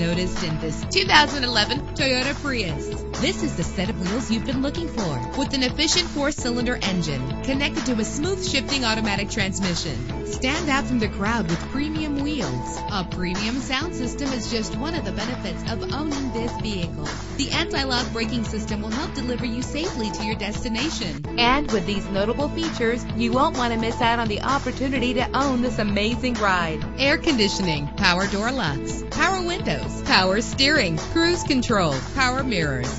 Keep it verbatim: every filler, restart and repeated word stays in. noticed in this two thousand eleven Toyota Prius. This is the set of wheels you've been looking for, with an efficient four-cylinder engine connected to a smooth shifting automatic transmission. Stand out from the crowd with premium wheels. A premium sound system is just one of the benefits of owning this vehicle. The anti-lock braking system will help deliver you safely to your destination. And with these notable features, you won't want to miss out on the opportunity to own this amazing ride. Air conditioning, power door locks, power windows, power steering, cruise control, power mirrors,